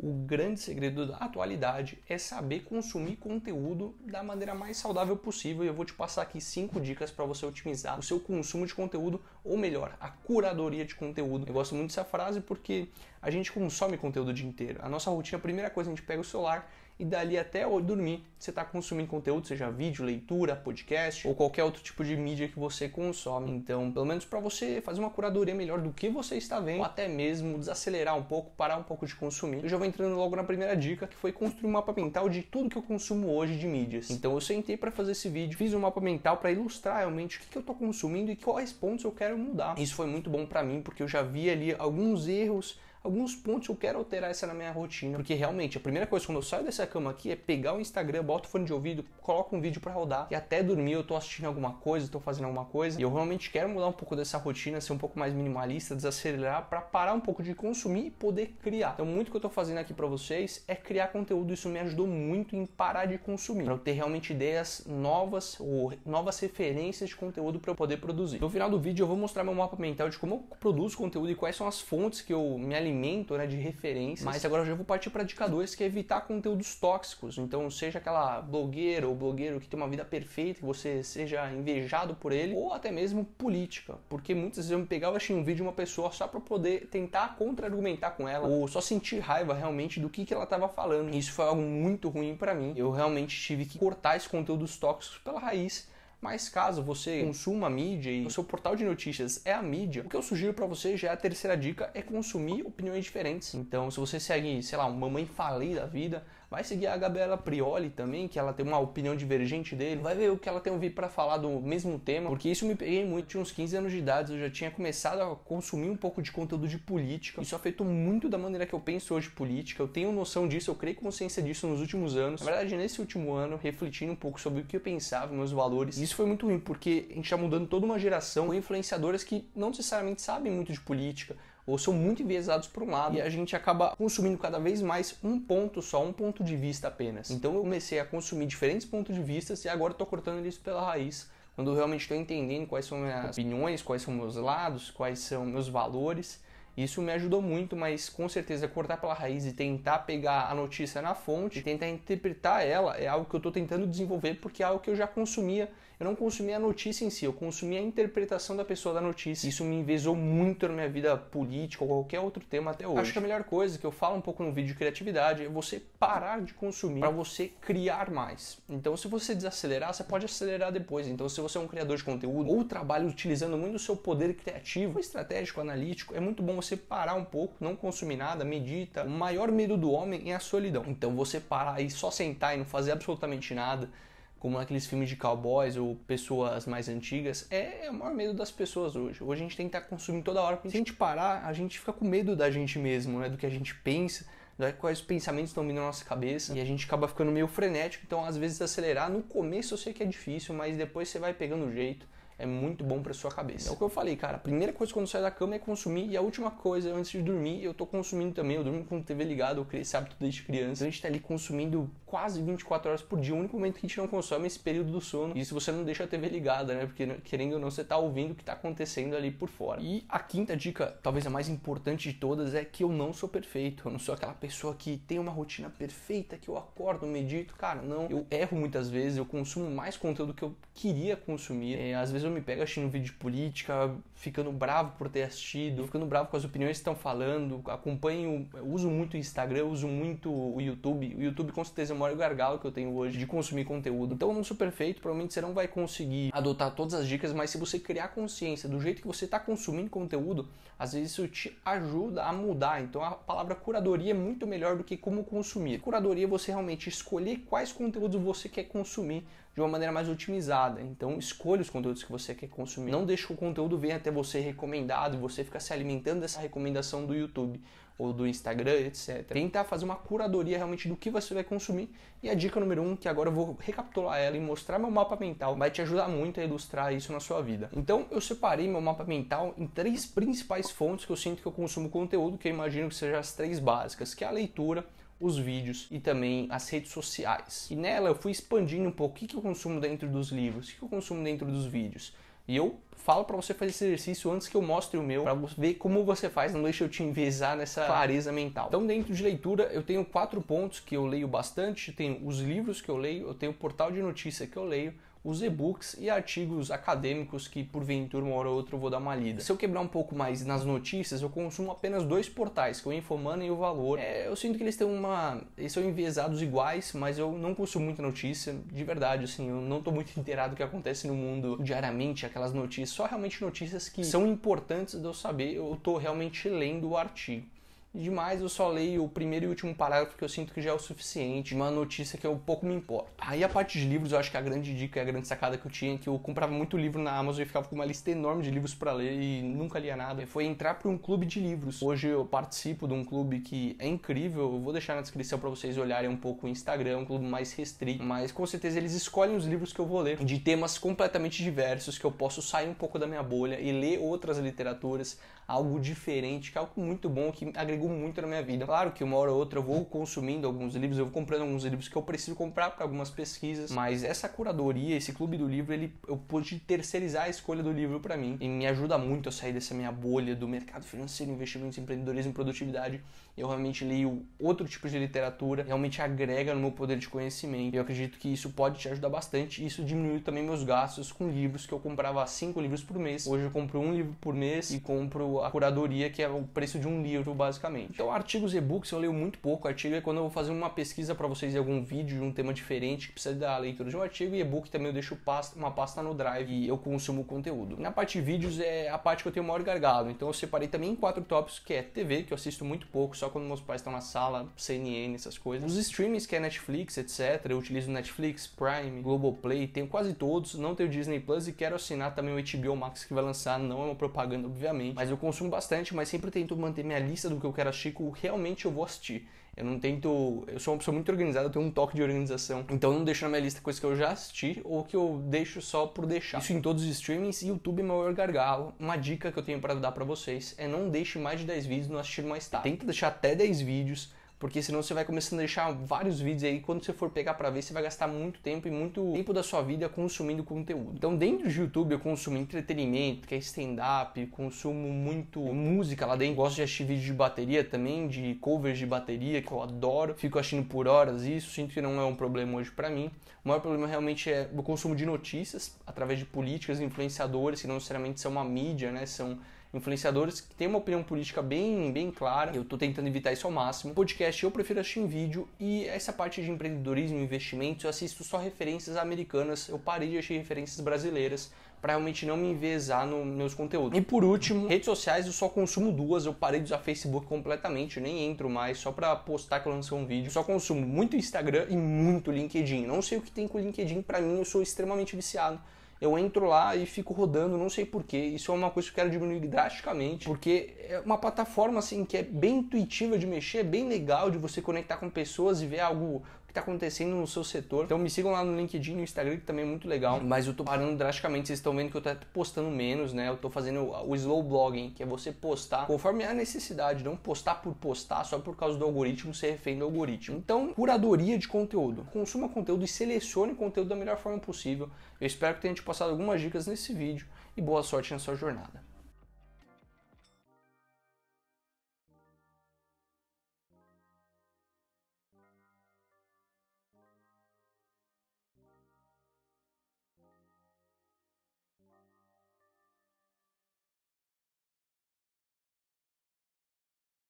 O grande segredo da atualidade é saber consumir conteúdo da maneira mais saudável possível, e eu vou te passar aqui 5 dicas para você otimizar o seu consumo de conteúdo, ou melhor, a curadoria de conteúdo. Eu gosto muito dessa frase porque a gente consome conteúdo o dia inteiro. A nossa rotina, a primeira coisa, a gente pega o celular e dali até dormir você está consumindo conteúdo, seja vídeo, leitura, podcast ou qualquer outro tipo de mídia que você consome. Então, pelo menos para você fazer uma curadoria melhor do que você está vendo, ou até mesmo desacelerar um pouco, parar um pouco de consumir, eu já vou entrando logo na primeira dica, que foi construir um mapa mental de tudo que eu consumo hoje de mídias. Então eu sentei para fazer esse vídeo, fiz um mapa mental para ilustrar realmente o que eu estou consumindo e quais pontos eu quero mudar. Isso foi muito bom para mim, porque eu já vi ali alguns erros, alguns pontos eu quero alterar essa na minha rotina, porque realmente a primeira coisa quando eu saio dessa cama aqui é pegar o Instagram, boto o fone de ouvido, coloco um vídeo para rodar e até dormir eu tô assistindo alguma coisa, tô fazendo alguma coisa, e eu realmente quero mudar um pouco dessa rotina, ser um pouco mais minimalista, desacelerar para parar um pouco de consumir e poder criar. Então muito que eu tô fazendo aqui para vocês é criar conteúdo, isso me ajudou muito em parar de consumir, para eu ter realmente ideias novas ou novas referências de conteúdo para eu poder produzir. No final do vídeo eu vou mostrar meu mapa mental de como eu produzo conteúdo e quais são as fontes que eu me alimento, né, de referências. Mas agora eu já vou partir para a dica 2, que é evitar conteúdos tóxicos. Então, seja aquela blogueira ou blogueiro que tem uma vida perfeita, que você seja invejado por ele, ou até mesmo política, porque muitas vezes eu me pegava assistindo um vídeo de uma pessoa só para poder tentar contra-argumentar com ela, ou só sentir raiva realmente do que ela estava falando. E isso foi algo muito ruim para mim. Eu realmente tive que cortar esses conteúdos tóxicos pela raiz. Mas caso você consuma mídia e o seu portal de notícias é a mídia, o que eu sugiro para você, já é a terceira dica, é consumir opiniões diferentes. Então, se você segue, sei lá, uma Mamãe Falei da vida, vai seguir a Gabriela Prioli também, que ela tem uma opinião divergente dele, vai ver o que ela tem ouvido para falar do mesmo tema, porque isso me peguei muito. Tinha uns 15 anos de idade, eu já tinha começado a consumir um pouco de conteúdo de política, isso afetou muito da maneira que eu penso hoje política, eu tenho noção disso, eu criei consciência disso nos últimos anos, na verdade nesse último ano, refletindo um pouco sobre o que eu pensava, meus valores, isso foi muito ruim, porque a gente está mudando toda uma geração com influenciadores que não necessariamente sabem muito de política, ou são muito enviesados por um lado, e a gente acaba consumindo cada vez mais um ponto só, um ponto de vista apenas. Então eu comecei a consumir diferentes pontos de vista e agora estou cortando eles pela raiz, quando eu realmente estou entendendo quais são minhas opiniões, quais são meus lados, quais são meus valores. Isso me ajudou muito, mas com certeza cortar pela raiz e tentar pegar a notícia na fonte, tentar interpretar ela, é algo que eu estou tentando desenvolver, porque é algo que eu já consumia. Eu não consumia a notícia em si, eu consumia a interpretação da pessoa da notícia. Isso me envezou muito na minha vida política ou qualquer outro tema até hoje. Acho que a melhor coisa, que eu falo um pouco no vídeo de criatividade, é você parar de consumir para você criar mais. Então, se você desacelerar, você pode acelerar depois. Então, se você é um criador de conteúdo ou trabalha utilizando muito o seu poder criativo, estratégico, analítico, é muito bom você parar um pouco, não consumir nada, medita. O maior medo do homem é a solidão. Então você parar e só sentar e não fazer absolutamente nada, como naqueles filmes de cowboys ou pessoas mais antigas, é o maior medo das pessoas hoje. Hoje a gente tem que estar consumindo toda hora. Se a gente parar, a gente fica com medo da gente mesmo, né? Do que a gente pensa, quais pensamentos estão vindo na nossa cabeça, e a gente acaba ficando meio frenético. Então às vezes acelerar, no começo eu sei que é difícil, mas depois você vai pegando o jeito. É muito bom para sua cabeça. É o que eu falei, cara. A primeira coisa quando eu saio da cama é consumir, e a última coisa antes de dormir eu tô consumindo também. Eu durmo com TV ligada, eu criei esse hábito desde criança. A gente tá ali consumindo quase 24 horas por dia. O único momento que a gente não consome é esse período do sono. E se você não deixa a TV ligada, né? Porque querendo ou não, você tá ouvindo o que tá acontecendo ali por fora. E a quinta dica, talvez a mais importante de todas, é que eu não sou perfeito. Eu não sou aquela pessoa que tem uma rotina perfeita, que eu acordo, medito. Cara, não. Eu erro muitas vezes, eu consumo mais conteúdo que eu queria consumir. Às vezes eu me pego assistindo vídeo de política, ficando bravo por ter assistido, ficando bravo com as opiniões que estão falando, acompanho, uso muito o Instagram, uso muito o YouTube. O YouTube com certeza é o maior gargalo que eu tenho hoje de consumir conteúdo. Então eu não sou perfeito, provavelmente você não vai conseguir adotar todas as dicas, mas se você criar consciência do jeito que você está consumindo conteúdo, às vezes isso te ajuda a mudar. Então a palavra curadoria é muito melhor do que como consumir. Curadoria é você realmente escolher quais conteúdos você quer consumir de uma maneira mais otimizada. Então escolha os conteúdos que você quer consumir. Não deixe que o conteúdo venha até você recomendado e você fica se alimentando dessa recomendação do YouTube ou do Instagram, etc. Tentar fazer uma curadoria realmente do que você vai consumir. E a dica número 1, que agora eu vou recapitular ela e mostrar meu mapa mental, vai te ajudar muito a ilustrar isso na sua vida. Então eu separei meu mapa mental em 3 principais fontes que eu sinto que eu consumo conteúdo, que eu imagino que sejam as 3 básicas, que é a leitura, os vídeos e também as redes sociais. E nela eu fui expandindo um pouco o que eu consumo dentro dos livros, o que eu consumo dentro dos vídeos. E eu falo para você fazer esse exercício antes que eu mostre o meu, para ver como você faz, não deixa eu te enviesar nessa clareza mental. Então, dentro de leitura, eu tenho 4 pontos que eu leio bastante. Tenho os livros que eu leio, eu tenho o portal de notícia que eu leio, os e-books e artigos acadêmicos que, porventura, uma hora ou outra eu vou dar uma lida. Se eu quebrar um pouco mais nas notícias, eu consumo apenas 2 portais, que é o InfoMoney e o Valor. Eu sinto que eles têm eles são enviesados iguais, mas eu não consumo muita notícia, de verdade, assim, eu não tô muito inteirado do que acontece no mundo diariamente, aquelas notícias, só realmente notícias que são importantes de eu saber, eu tô realmente lendo o artigo. Demais, eu só leio o primeiro e último parágrafo que eu sinto que já é o suficiente, uma notícia que eu pouco me importo. Aí a parte de livros, eu acho que a grande dica, a grande sacada que eu tinha, que eu comprava muito livro na Amazon e ficava com uma lista enorme de livros para ler e nunca lia nada, foi entrar para um clube de livros. Hoje eu participo de um clube que é incrível, eu vou deixar na descrição para vocês olharem um pouco o Instagram, é um clube mais restrito, mas com certeza eles escolhem os livros que eu vou ler, de temas completamente diversos, que eu posso sair um pouco da minha bolha e ler outras literaturas, algo diferente, que é algo muito bom, que agregou muito na minha vida. Claro que uma hora ou outra eu vou consumindo alguns livros, eu vou comprando alguns livros que eu preciso comprar para algumas pesquisas, mas essa curadoria, esse clube do livro, eu pude terceirizar a escolha do livro para mim e me ajuda muito a sair dessa minha bolha do mercado financeiro, investimentos, empreendedorismo, produtividade. Eu realmente leio outro tipo de literatura, realmente agrega no meu poder de conhecimento. Eu acredito que isso pode te ajudar bastante. Isso diminuiu também meus gastos com livros, que eu comprava 5 livros por mês. Hoje eu compro um livro por mês e compro a curadoria, que é o preço de um livro, basicamente. Então, artigos e e-books eu leio muito pouco. Artigo é quando eu vou fazer uma pesquisa para vocês em algum vídeo de um tema diferente, que precisa da leitura de um artigo, e e-book também eu deixo uma pasta no Drive e eu consumo o conteúdo. Na parte de vídeos é a parte que eu tenho o maior gargalo, então eu separei também em 4 tópicos, que é TV, que eu assisto muito pouco, só quando meus pais estão na sala, CNN, essas coisas. Os streamings, que é Netflix, etc. Eu utilizo Netflix, Prime, Globoplay, tenho quase todos, não tenho Disney Plus e quero assinar também o HBO Max que vai lançar, não é uma propaganda, obviamente, mas eu consumo bastante, mas sempre tento manter minha lista do que eu quero assistir, que realmente eu vou assistir. Eu sou uma pessoa muito organizada, eu tenho um toque de organização, então eu não deixo na minha lista coisas que eu já assisti ou que eu deixo só por deixar. Isso em todos os streamings. E YouTube é meu maior gargalo. Uma dica que eu tenho para dar para vocês é não deixe mais de 10 vídeos no assistir mais tarde. Tenta deixar até 10 vídeos, porque senão você vai começando a deixar vários vídeos aí, quando você for pegar pra ver, você vai gastar muito tempo da sua vida consumindo conteúdo. Então, dentro de YouTube, eu consumo entretenimento, que é stand-up, consumo muito música lá dentro, gosto de assistir vídeos de bateria também, de covers de bateria, que eu adoro, fico assistindo por horas isso, sinto que não é um problema hoje pra mim. O maior problema realmente é o consumo de notícias, através de políticas, influenciadores, que não necessariamente são uma mídia, né, são influenciadores que têm uma opinião política bem clara. Eu tô tentando evitar isso ao máximo. Podcast eu prefiro assistir em vídeo, e essa parte de empreendedorismo, investimentos, eu assisto só referências americanas. Eu parei de assistir referências brasileiras para realmente não me enviesar nos meus conteúdos. E por último, redes sociais, eu só consumo 2. Eu parei de usar Facebook completamente, eu nem entro mais, só para postar que eu lancei um vídeo. Eu só consumo muito Instagram e muito LinkedIn. Não sei o que tem com o LinkedIn, para mim eu sou extremamente viciado. Eu entro lá e fico rodando, não sei porquê. Isso é uma coisa que eu quero diminuir drasticamente, porque é uma plataforma assim que é bem intuitiva de mexer, é bem legal de você conectar com pessoas e ver algo que está acontecendo no seu setor. Então me sigam lá no LinkedIn e no Instagram, que também é muito legal. Mas eu tô parando drasticamente, vocês estão vendo que eu tô postando menos, né? Eu tô fazendo o slow blogging, que é você postar conforme a necessidade, não postar por postar, só por causa do algoritmo, ser refém do algoritmo. Então, curadoria de conteúdo. Consuma conteúdo e selecione conteúdo da melhor forma possível. Eu espero que tenha te passado algumas dicas nesse vídeo e boa sorte na sua jornada.